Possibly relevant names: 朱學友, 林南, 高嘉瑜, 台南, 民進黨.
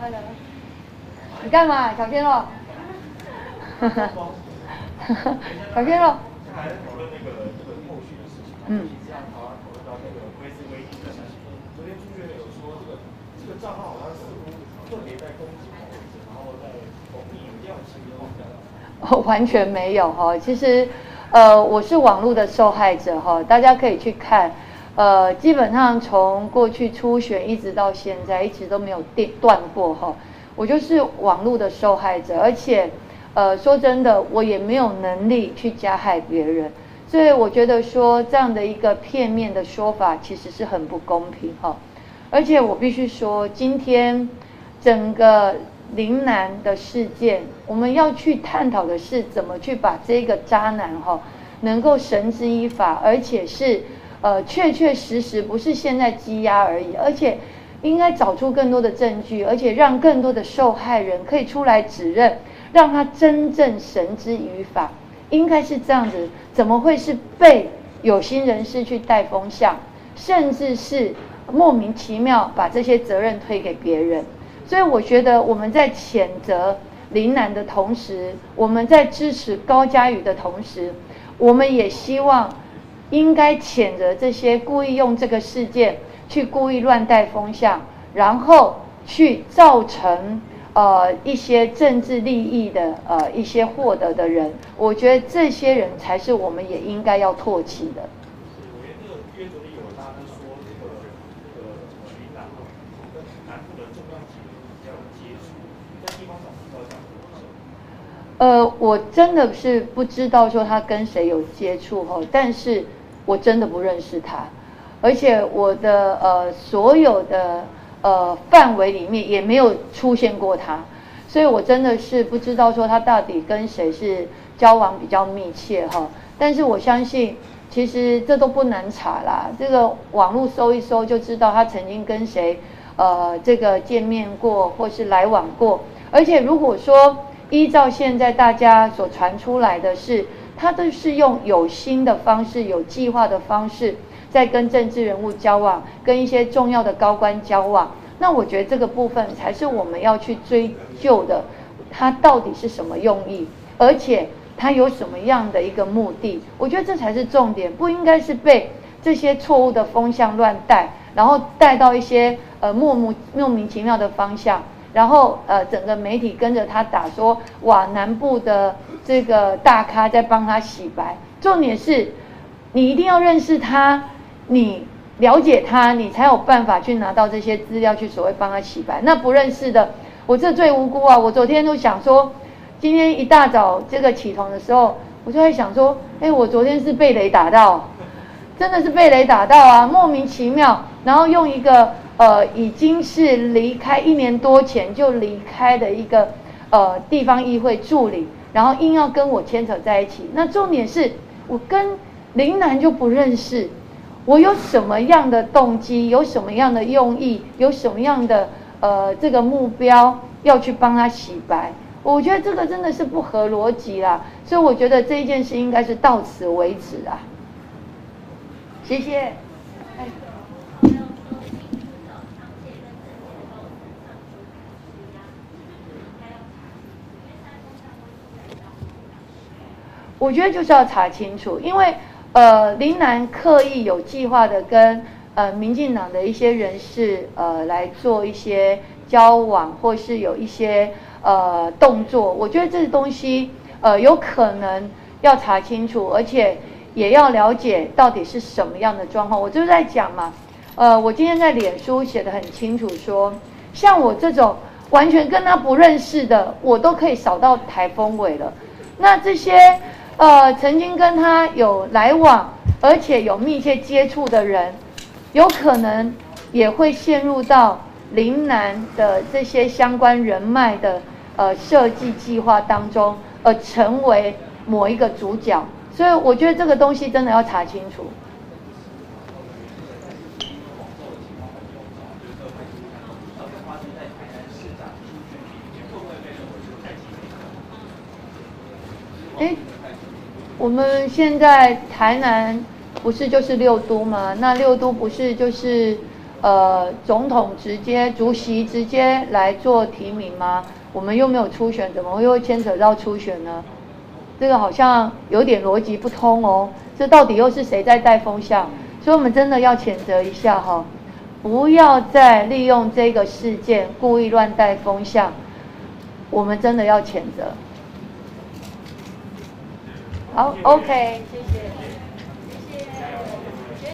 快点！你干嘛？小鲜肉！小鲜肉！还在讨论那个后续的事情，一直讨论到那个威斯威的事情。昨天朱学友说这个账号好像似乎特别在攻击某人，然后在红利有这样的情况下。哦，完全没有哈，其实。 我是网络的受害者哈，大家可以去看。基本上从过去初选一直到现在，一直都没有断过哈。我就是网络的受害者，而且，说真的，我也没有能力去加害别人，所以我觉得说这样的一个片面的说法其实是很不公平哈。而且我必须说，今天整个。 林南的事件，我们要去探讨的是怎么去把这个渣男哈，能够绳之以法，而且是确确实实不是现在羁押而已，而且应该找出更多的证据，而且让更多的受害人可以出来指认，让他真正绳之以法，应该是这样子，怎么会是被有心人士去带风向，甚至是莫名其妙把这些责任推给别人？ 所以我觉得我们在谴责林南的同时，我们在支持高嘉瑜的同时，我们也希望应该谴责这些故意用这个事件去故意乱带风向，然后去造成一些政治利益的一些获得的人，我觉得这些人才是我们也应该要唾弃的。 我真的是不知道说他跟谁有接触哈，但是我真的不认识他，而且我的所有的范围里面也没有出现过他，所以我真的是不知道说他到底跟谁是交往比较密切哈。但是我相信，其实这都不难查啦，这个网络搜一搜就知道他曾经跟谁这个见面过或是来往过，而且如果说。 依照现在大家所传出来的是，他都是用有心的方式、有计划的方式，在跟政治人物交往，跟一些重要的高官交往。那我觉得这个部分才是我们要去追究的，他到底是什么用意，而且他有什么样的一个目的？我觉得这才是重点，不应该是被这些错误的风向乱带，然后带到一些莫名其妙的方向。 然后整个媒体跟着他打说，哇，南部的这个大咖在帮他洗白。重点是，你一定要认识他，你了解他，你才有办法去拿到这些资料去所谓帮他洗白。那不认识的，我这最无辜啊！我昨天就想说，今天一大早这个起床的时候，我就在想说，哎，我昨天是被雷打到，真的是被雷打到啊，莫名其妙。然后用一个。 已经是离开1年多前就离开的一个地方议会助理，然后硬要跟我牵扯在一起。那重点是我跟林南就不认识，我有什么样的动机，有什么样的用意，有什么样的这个目标要去帮他洗白？我觉得这个真的是不合逻辑啦。所以我觉得这一件事应该是到此为止啊。谢谢。 我觉得就是要查清楚，因为林南刻意有计划的跟民进党的一些人士来做一些交往，或是有一些动作，我觉得这东西有可能要查清楚，而且也要了解到底是什么样的状况。我就在讲嘛，我今天在脸书写得很清楚说，像我这种完全跟他不认识的，我都可以扫到台风尾了。那这些。 曾经跟他有来往，而且有密切接触的人，有可能也会陷入到林南的这些相关人脉的设计计划当中，而成为某一个主角。所以我觉得这个东西真的要查清楚。 哎，我们现在台南不是就是6都吗？那6都不是就是总统直接、主席直接来做提名吗？我们又没有初选，怎么会又牵扯到初选呢？这个好像有点逻辑不通哦。这到底又是谁在带风向？所以我们真的要谴责一下哈，不要再利用这个事件故意乱带风向，我们真的要谴责。好 ，OK， 谢谢。